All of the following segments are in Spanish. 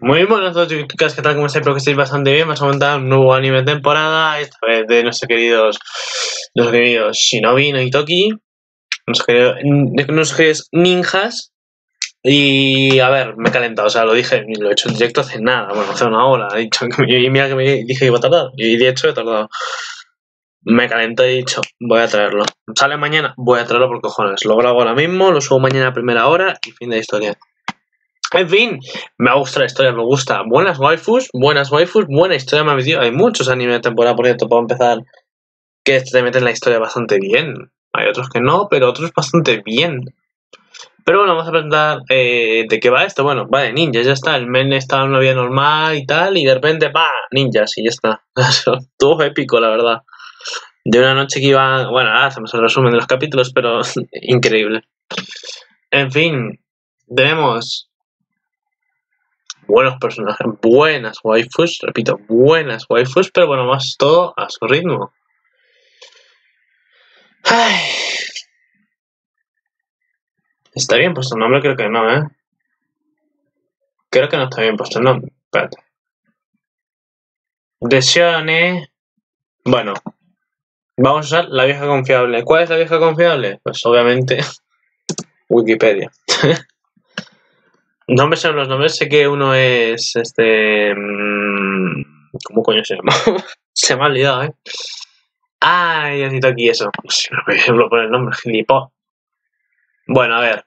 Muy buenas a todos, chicas, ¿qué tal? ¿Cómo estáis? Espero que estéis bastante bien. Vamos a comentar un nuevo anime de temporada, esta vez de nuestros queridos Shinobi no Ittoki, nuestros queridos ninjas. Y a ver, me he calentado, o sea, lo he hecho en directo hace nada, bueno, hace una hora. He dicho que mira que me dije que iba a tardar, y de hecho he tardado. Me calentado y he dicho, voy a traerlo. Sale mañana, voy a traerlo por cojones. Lo grabo ahora mismo, lo subo mañana a primera hora y fin de la historia. En fin, me ha gustado la historia, me gusta. Buenas waifus, buena historia me ha metido. Hay muchos animes de temporada, por cierto, para empezar, que te meten la historia bastante bien. Hay otros que no, pero otros bastante bien. Pero bueno, vamos a preguntar de qué va esto. Bueno, va de ninjas, ya está. El men está en una vida normal y tal, y de repente, ¡pah! Ninjas, y ya está. Todo épico, la verdad. De una noche que iba... Bueno, hacemos el resumen de los capítulos, pero increíble. En fin, tenemos... buenos personajes, buenas waifus, repito, buenas waifus, pero bueno, más todo a su ritmo. Ay. Está bien puesto el nombre, creo que no, ¿eh? Creo que no está bien puesto el nombre, espérate. Desione. Bueno, vamos a usar la vieja confiable. ¿Cuál es la vieja confiable? Pues obviamente Wikipedia. No me sé los nombres, sé que uno es este... ¿Cómo coño se llama? Se me ha olvidado, ¿eh? Ah, ya cito aquí eso. Si no me ejemplo por el nombre, gilipollas. Bueno, a ver.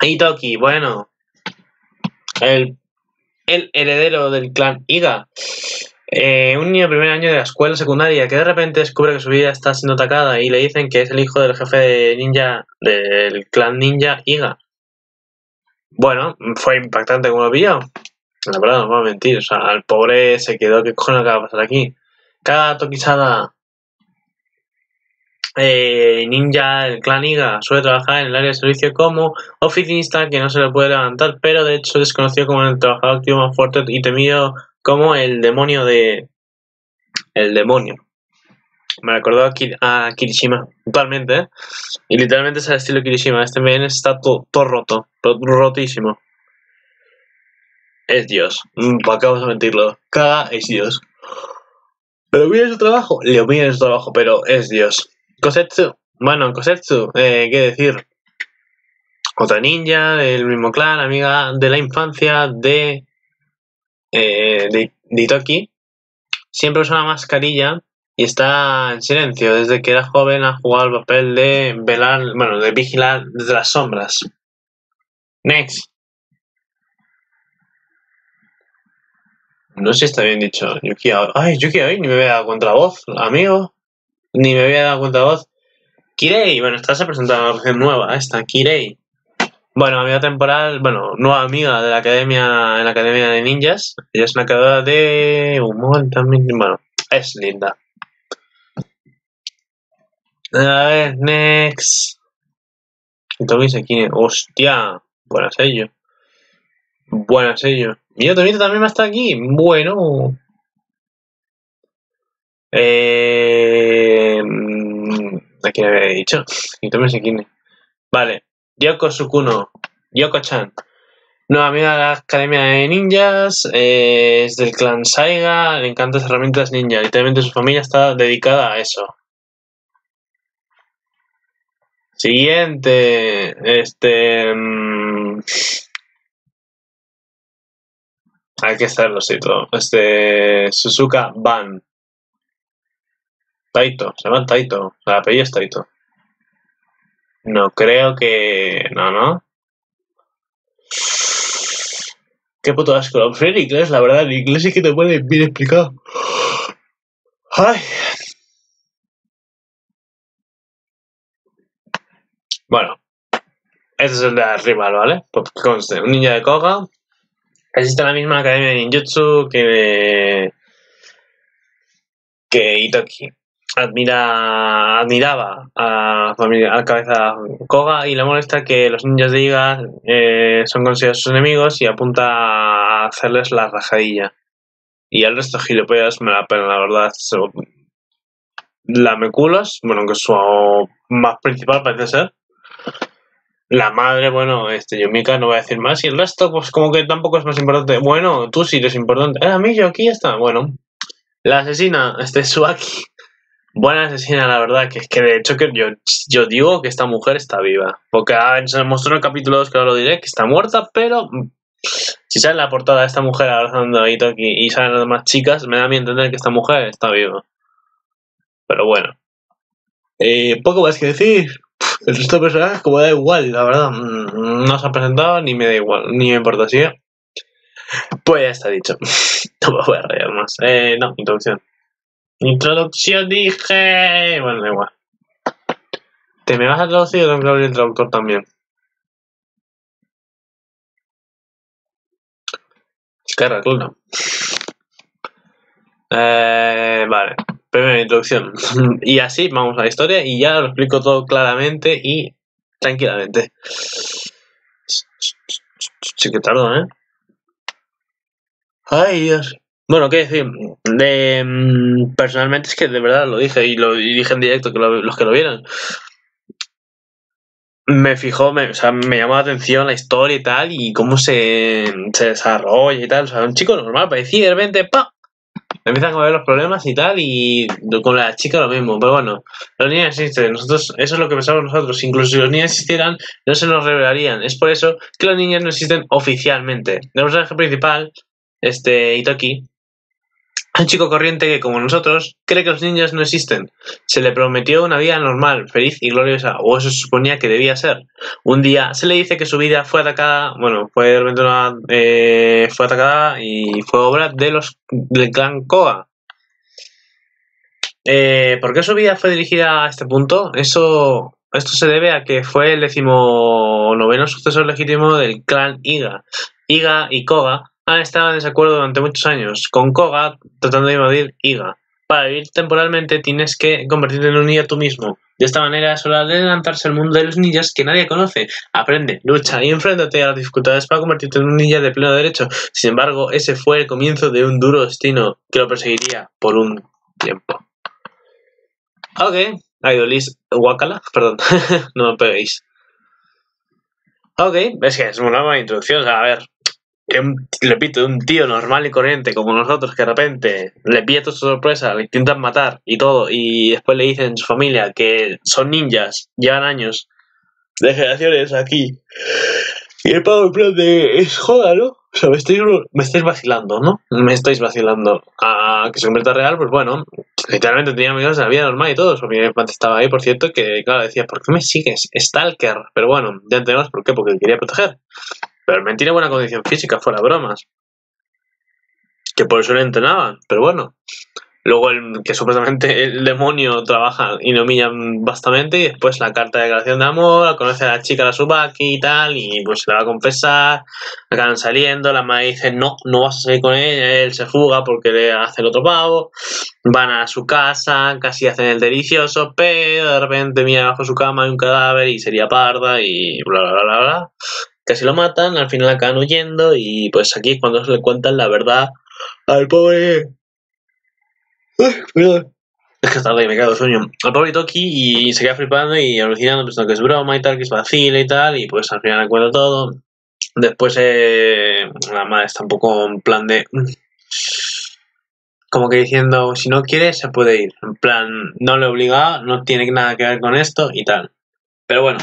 Ittoki, bueno. El heredero del clan Iga. Un niño de primer año de la escuela secundaria que de repente descubre que su vida está siendo atacada y le dicen que es el hijo del jefe de ninja del clan ninja Iga. Bueno, fue impactante como lo pilló. La verdad, no os voy a mentir. O sea, al pobre se quedó. ¿Qué cojones acaba de pasar aquí? Cada toquizada ninja del clan Iga suele trabajar en el área de servicio como oficinista que no se le puede levantar, pero de hecho es conocido como el trabajador activo más fuerte y temido. Como el demonio de... El demonio. Me recordó a Kirishima. Totalmente, ¿eh? Y literalmente es el estilo Kirishima. Este men está todo roto. Rotísimo. Es Dios. Acabamos de mentirlo. K es Dios. ¿Le opinan su trabajo? Le opinan su trabajo, pero es Dios. Kosetsu. Bueno, Kosetsu. ¿Qué decir? Otra ninja del mismo clan. Amiga de la infancia de... de Ittoki. Siempre usa una mascarilla y está en silencio. Desde que era joven ha jugado el papel de velar, bueno, de vigilar desde las sombras. Next. No sé si está bien dicho. Yuki Aoi. Ay, Yuki Aoi, ni me había dado cuenta de la voz, amigo. Ni me había dado cuenta de la voz. Kirei, bueno, esta se presenta una versión nueva. Esta, Kirei. Bueno, amiga temporal, bueno, nueva amiga de la academia, en la academia de ninjas. Ella es una creadora de humor también, bueno, es linda. A ver, next. Tomis aquí, hostia, buenas ello. Buenas ello. Mira, Tomito también va a estar aquí, bueno. ¿A quién había dicho? Y Tomis aquí, vale. Yoko Sukuno, Yoko-chan, nueva amiga de la academia de ninjas, es del clan Saiga, le encantan las herramientas ninja, literalmente su familia está dedicada a eso. Siguiente, hay que hacerlo, sí, todo, Suzuka Bantaito, se llama Taito, el apellido es Taito. No creo que... No, ¿no? Qué puto asco. Lo sé en inglés, la verdad. En inglés es que te pone bien explicado. Ay. Bueno. Este es el de rival, ¿vale? Porque conste, un ninja de Koga. Existe la misma academia de ninjutsu que... que Ittoki admiraba a la cabeza Koga y le molesta que los ninjas de Iga son considerados sus enemigos y apunta a hacerles la rajadilla. Y al resto gilipollas me da pena, la verdad. Lameculos, bueno, que es su más principal parece ser. La madre, bueno, Yumika, no voy a decir más. Y el resto, pues como que tampoco es más importante. Bueno, tú sí eres importante. A mí yo aquí está. Bueno, la asesina, Subaki. Buena asesina, la verdad, que es que de hecho que yo digo que esta mujer está viva. Porque se mostró en el capítulo 2, que ahora lo diré, que está muerta, pero si sale en la portada de esta mujer abrazando a Ittoki y salen las demás chicas, me da a mí entender que esta mujer está viva. Pero bueno. Poco más que decir. El resto de personajes como da igual, la verdad. No se ha presentado, ni me da igual, ni me importa, ¿sí? Pues ya está dicho. No me voy a rayar más. No, introducción. Introducción dije. Bueno, da igual. ¿Te me vas a traducir o tengo que abrir el traductor también? Carra, claro. Vale. Primera introducción. Y así vamos a la historia y ya lo explico todo claramente y tranquilamente. Sí que tardo, ¿eh? Ay, Dios. Bueno, ¿qué decir? Personalmente es que de verdad lo dije y dije en directo que los que lo vieran. Me fijó, me llamó la atención la historia y tal y cómo se desarrolla y tal. O sea, un chico normal parecía de repente ¡pa! Empiezan a ver los problemas y tal, y con la chica lo mismo, pero bueno, los niños existen, nosotros, eso es lo que pensamos nosotros, incluso si los niños existieran, no se nos revelarían, es por eso que los niños no existen oficialmente. El personaje principal, Ittoki, un chico corriente que, como nosotros, cree que los niños no existen. Se le prometió una vida normal, feliz y gloriosa, o eso se suponía que debía ser. Un día se le dice que su vida fue atacada, bueno, fue atacada y fue obra de del clan Koga. ¿Por qué su vida fue dirigida a este punto? Esto se debe a que fue el 19º sucesor legítimo del clan Iga. Iga y Koga han estado en desacuerdo durante muchos años, con Koga tratando de invadir Iga. Para vivir temporalmente tienes que convertirte en un ninja tú mismo. De esta manera solo adelantarse al mundo de los ninjas que nadie conoce. Aprende, lucha y enfréntate a las dificultades para convertirte en un ninja de pleno derecho. Sin embargo, ese fue el comienzo de un duro destino que lo perseguiría por un tiempo. Ok, Idolis Wakala, perdón, no me peguéis. Ok, es que es una buena introducción, o sea, a ver. Repito, un tío normal y corriente como nosotros que de repente le pilla toda su sorpresa, le intentan matar y todo, y después le dicen a su familia que son ninjas, llevan años de generaciones aquí y el pavo en plan de es joda, ¿no? O sea, me estáis vacilando, ¿no? Me estáis vacilando a que se convierta real, pues bueno, literalmente tenía amigos en la vida normal y todo, su familia estaba ahí, por cierto, que claro, decía, ¿por qué me sigues? Stalker, pero bueno, ya entendemos por qué, porque quería proteger. Pero tiene buena condición física, fuera bromas. Que por eso le entrenaban, pero bueno. Luego, que supuestamente el demonio trabaja y lo humillan bastante. Y después la carta de declaración de amor, conoce a la chica, la Subaki y tal. Y pues se la va a confesar. Acaban saliendo, la madre dice, no, no vas a salir con él. Él se fuga porque le hace el otro pavo. Van a su casa, casi hacen el delicioso. Pero de repente mira bajo su cama hay un cadáver y sería parda y bla, bla, bla, bla, bla. Casi lo matan, al final acaban huyendo y pues aquí es cuando se le cuentan la verdad al pobre. Es que está ahí, me cago de sueño. Al pobre Ittoki y se queda flipando y alucinando, pensando que es broma y tal, que es vacila y tal, y pues al final le cuenta todo. Después la madre está un poco en plan de, como que diciendo, si no quiere se puede ir. En plan, no le obliga, no tiene nada que ver con esto y tal. Pero bueno.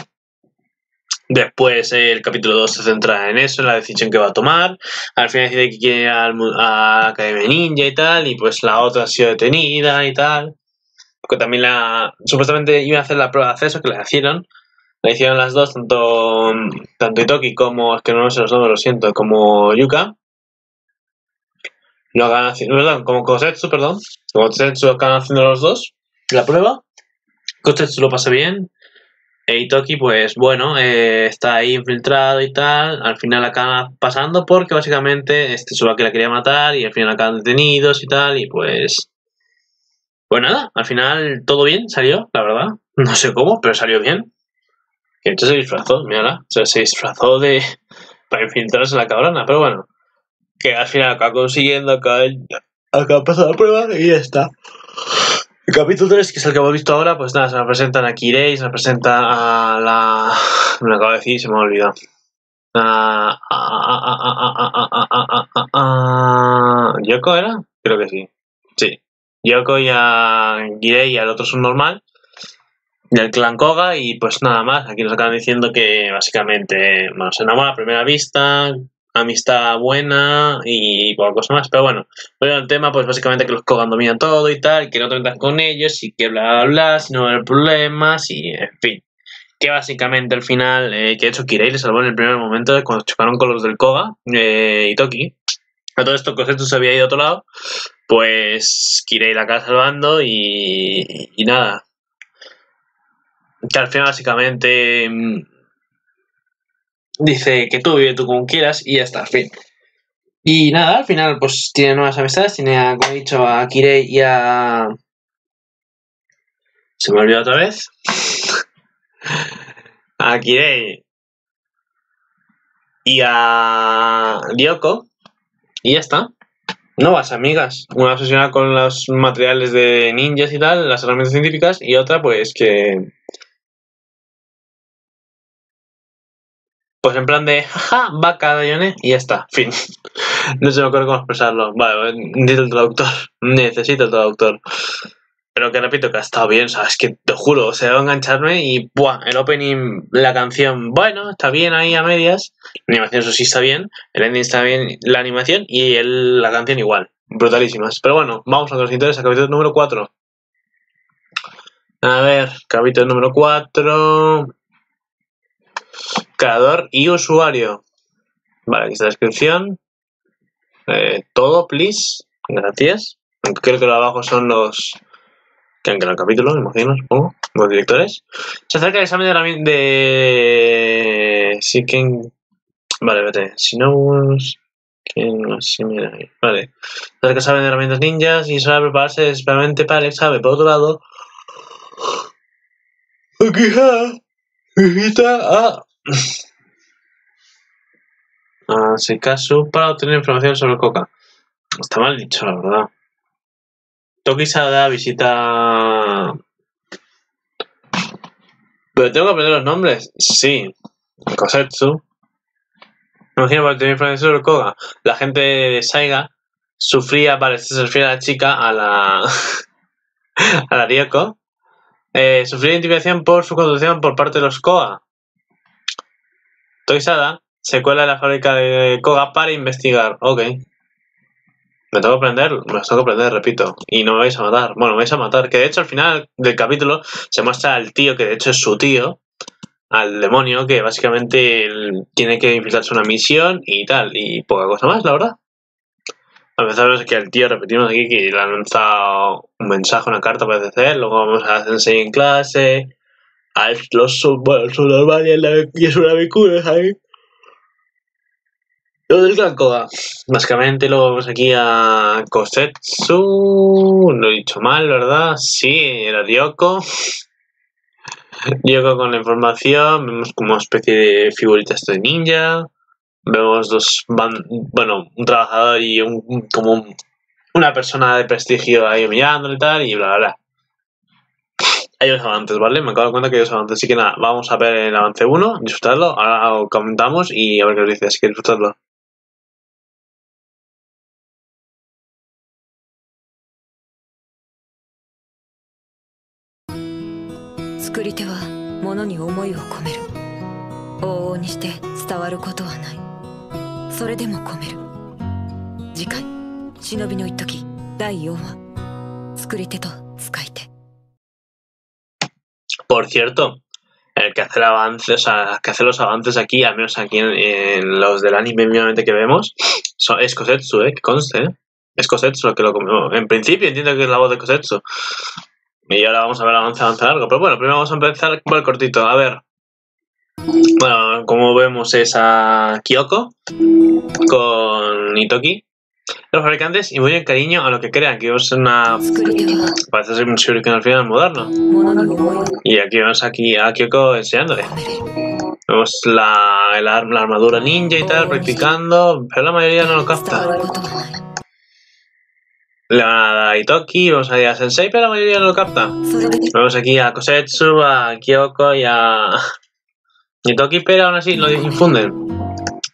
Después el capítulo 2 se centra en eso, en la decisión que va a tomar. Al final decide que quiere ir a la Academia Ninja y tal, y pues la otra ha sido detenida y tal. Porque también supuestamente iban a hacer la prueba de acceso, que la hicieron las dos, tanto Ittoki como, es que no sé los nombres, lo siento, como Yuka. Lo acaban haciendo, perdón, como Kosetsu, perdón. Kosetsu acaban haciendo los dos la prueba. Kosetsu lo pasa bien. Ittoki, pues bueno, está ahí infiltrado y tal. Al final acaban pasando porque básicamente Subaki la quería matar y al final acaban detenidos y tal. Y pues Pues nada, al final todo bien, salió, la verdad. No sé cómo, pero salió bien. Que hecho se disfrazó, mírala. O sea, se disfrazó de... para infiltrarse en la cabrona, pero bueno. Que al final acaba consiguiendo, acaba pasando la prueba y ya está. El capítulo 3, que es el que hemos visto ahora, pues nada, se nos presentan a Kirei, se nos presenta a la... me lo acabo de decir y se me ha olvidado. ¿Yoko era? Creo que sí. Sí. Yoko y a Kirei y al otro subnormal del clan Koga, y pues nada más. Aquí nos acaban diciendo que básicamente, bueno, se enamora a primera vista, amistad buena y poca cosa más. Pero bueno, el tema, pues básicamente que los Koga dominan todo y tal, que no te metas con ellos y que bla bla bla, si no va a haber problemas y en fin. Que básicamente al final, que de hecho Kirei le salvó en el primer momento cuando chocaron con los del Koga, Ittoki. A todo esto Kosetsu se había ido a otro lado, pues Kirei la acaba salvando y nada. Que al final básicamente dice que tú vive tú como quieras y ya está, al fin. Y nada, al final pues tiene nuevas amistades, tiene a, como he dicho, a Kirei y a... se me olvidó otra vez. A Kirei y a Ryoko y ya está. Nuevas amigas, una obsesionada con los materiales de ninjas y tal, las herramientas científicas, y otra pues que... pues en plan de jaja, vaca Dayone y ya está, fin. No se me ocurre cómo expresarlo. Vale, necesito el traductor. Pero que repito que ha estado bien, sabes que te juro, se va a engancharme y ¡buah! El opening, la canción, bueno, está bien ahí a medias. La animación, eso sí, está bien. El ending está bien, la animación y la canción igual. Brutalísimas. Pero bueno, vamos a lo que nos interesa, capítulo número 4. A ver, capítulo número 4. Creador y usuario. Vale, aquí está la descripción. Todo, please. Gracias. Creo que lo de abajo son los... que en el capítulo, me imagino, supongo, los directores. Se acerca el examen de la... sí, ¿quién? Vale, vete. Si no... ¿quién no se mira ahí? Vale. Se acerca el examen de herramientas ninjas y suele prepararse desesperadamente para el examen. Por otro lado... hace caso para obtener información sobre Koga. Está mal dicho, la verdad. Toki Sada visita... pero tengo que aprender los nombres. Sí. Kosetsu. Me imagino para tener influencia sobre Koga. La gente de Saiga sufría, parece, se refiere a la chica, a la Ryoko. Sufría intimidación por su conducción por parte de los Koga. Toki Sada se cuela en la fábrica de Koga para investigar. Ok. Me tengo que aprender, repito. Y no me vais a matar. Bueno, me vais a matar. Que de hecho al final del capítulo se muestra al tío, que de hecho es su tío, al demonio, que básicamente tiene que infiltrarse una misión y tal. Y poca cosa más, la verdad. A empezar es que el tío, repetimos aquí, que le han lanzado un mensaje, una carta, parece ser. Luego vamos a sensei en clase. A los subnormales y es una vecuna, ¿sabes? Lo del clan Koga. Básicamente luego vamos aquí a Kosetsu. Lo he dicho mal, ¿verdad? Sí, era Ryoko. Ryoko con la información. Vemos como una especie de figuritas de ninja. Vemos dos... bueno, un trabajador y una persona de prestigio ahí mirándole y tal. Y bla, bla, bla. Hay dos avances, ¿vale? Me acabo de dar cuenta que hay dos avances. Así que nada, vamos a ver el avance 1. Disfrutadlo. Ahora lo comentamos y a ver qué os dice. Así que disfrutadlo. Shinobi no Ittoki, por cierto, el que hace el avance, o sea, el que hace los avances aquí, al menos aquí en los del anime obviamente que vemos, es Kosetsu, que conste, es Kosetsu el que lo comió. En principio entiendo que es la voz de Kosetsu. Y ahora vamos a ver el avance largo. Pero bueno, primero vamos a empezar por el cortito. A ver. Bueno, como vemos es a Kyoko con Ittoki, Los fabricantes inmuyen cariño a lo que crean, que es una... parece ser un shuriken al final moderno. Y aquí vemos a Kyoko enseñándole. Vemos la armadura ninja y tal, practicando, pero la mayoría no lo capta. La Ittoki, vamos a ir a Sensei, pero la mayoría no lo capta. Vemos aquí a Kosetsu, a Kyoko y a Ittoki, pero aún así lo difunden.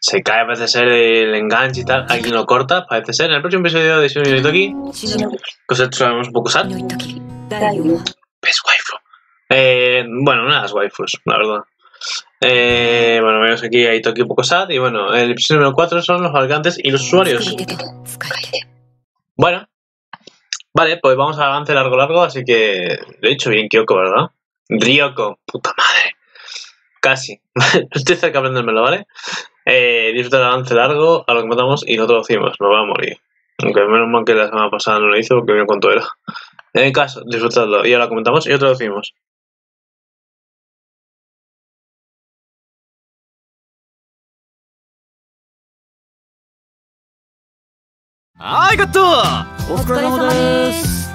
Se cae, parece ser, el enganche y tal. Alguien lo corta, parece ser. En el próximo episodio de Shinobi no Ittoki, Kosetsu vemos un poco sad. Es waifu. Bueno, una de las waifus, la verdad. Bueno, vemos aquí a Ittoki un poco sad. Y bueno, el episodio número 4 son los fabricantes y los usuarios. Bueno, vale, pues vamos al avance largo. Así que lo he dicho bien, Kyoko, ¿verdad? Ryoko, puta madre. Casi. Estoy cerca de aprendérmelo, ¿vale? Disfruta el avance largo, a lo que matamos y no traducimos, nos va a morir. Aunque menos mal que la semana pasada no lo hizo porque vio cuánto era. En el caso, disfrutadlo, y ahora comentamos y lo traducimos. Ok, vale. Sí, vamos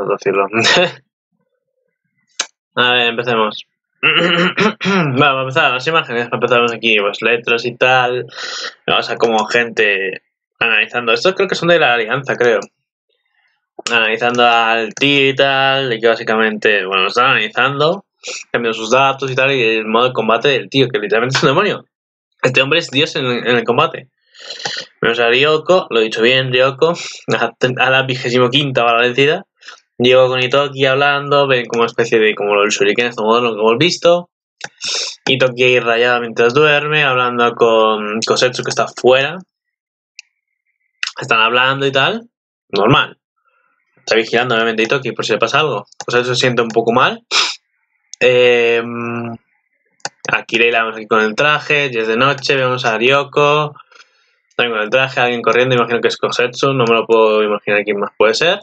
a decirlo. A ver, empecemos. Vale, para empezar las imágenes, para empezar aquí pues, letras y tal. Vamos a como gente analizando. Estos creo que son de la alianza, creo. Analizando al tío y tal. Y que básicamente, bueno, lo están analizando, cambiando sus datos y tal. Y el modo de combate del tío, que literalmente es un demonio. Este hombre es Dios en el combate. Vemos a Ryoko, lo he dicho bien, Ryoko, a la 25ª bala vencida. Llego con Ittoki hablando, ven como una especie de como el shuriken, este modelo que hemos visto. Ittoki ahí rayada mientras duerme, hablando con Kosetsu que está fuera. Están hablando y tal, normal. Está vigilando obviamente Ittoki por si le pasa algo. Kosetsu se siente un poco mal. A Kirei la vemos aquí con el traje, ya es de noche, vemos a Ryoko. También con el traje, alguien corriendo, imagino que es Kosetsu, no me lo puedo imaginar quién más puede ser.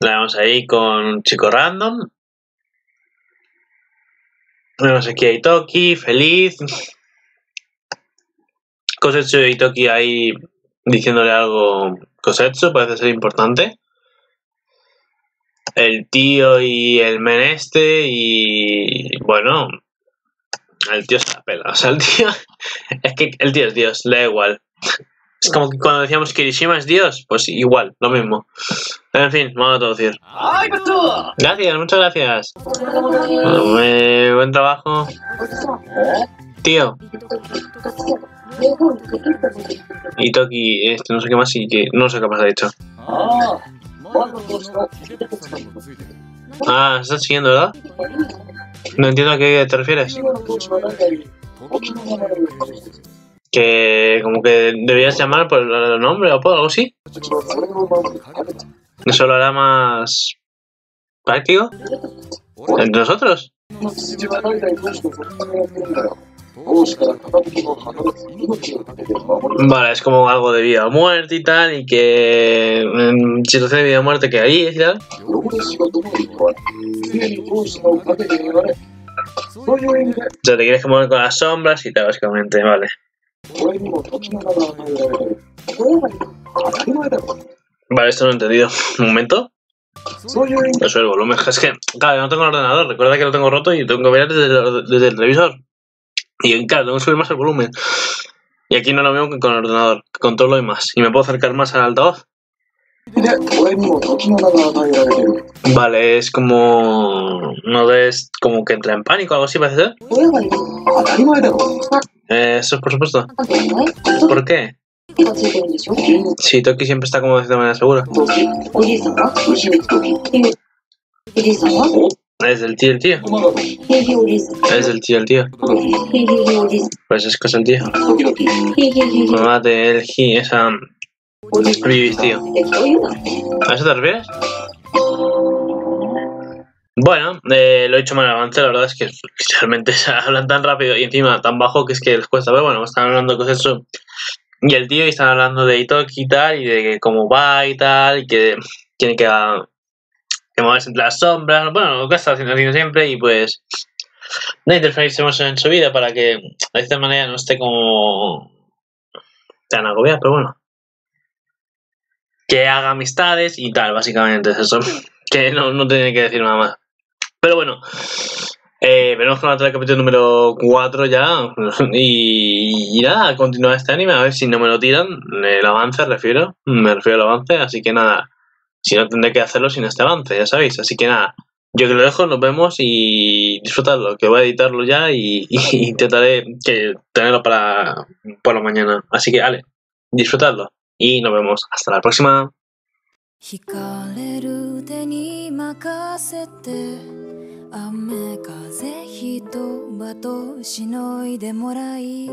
La vemos ahí con un chico random. Vemos aquí a Ittoki, feliz. Kosetsu y Ittoki ahí diciéndole algo. Kosetsu parece ser importante. El tío y el men este y... bueno... el tío se la pela, o sea, el tío... es que el tío es Dios, le da igual. Es como que cuando decíamos que Kirishima es Dios, pues igual, lo mismo. En fin, vamos a traducir. Gracias, muchas gracias. Buen trabajo. Tío. Ittoki, no sé qué más y que... no sé qué más ha dicho. Ah, ¿estás siguiendo, verdad? No entiendo a qué te refieres. Que como que deberías llamar por el nombre o por algo así. Eso lo hará más práctico. ¿Entre nosotros? Vale, es como algo de vida o muerte y tal, y que en situación de vida o muerte que hay y tal. O sea, te quieres que mover con las sombras y tal, básicamente, vale. Vale, esto no he entendido. Un momento. Eso es el volumen. Es que, claro, no tengo el ordenador. Recuerda que lo tengo roto y tengo que ver desde el televisor. Y claro, tengo que subir más el volumen. Y aquí no lo veo que con el ordenador. Controlo y más. Y me puedo acercar más al altavoz. Vale, es como... no es como que entra en pánico o algo así, parece ser. Eso es por supuesto. ¿Por qué? Sí, Toki siempre está como de manera segura. Es el tío, el tío. Es el tío, el tío. Pues es que es el tío. Mamá de el G, esa... Vivis, tío. ¿A eso te refieres? Bueno, lo he hecho mal avance, la verdad es que realmente se hablan tan rápido y encima tan bajo que es que les cuesta. Pero bueno, están hablando de Kosetsu y el tío y están hablando de Ittoki y tal, y de cómo va y tal, y que tiene que moverse entre las sombras, bueno, lo que está haciendo siempre, y pues no interferiremos en su vida para que de esta manera no esté como tan agobiado, pero bueno. Que haga amistades y tal, básicamente es eso. Que no tiene que decir nada más. Pero bueno, veremos con el capítulo número 4 ya. Y nada, continúa este anime. A ver si no me lo tiran. El avance, me refiero al avance. Así que nada, si no tendré que hacerlo sin este avance, ya sabéis. Así que nada, yo que lo dejo, nos vemos y disfrutadlo. Que voy a editarlo ya y intentaré tenerlo para por la mañana. Así que vale, disfrutadlo. Y nos vemos hasta la próxima. 雨風ひとばとしのいでもらい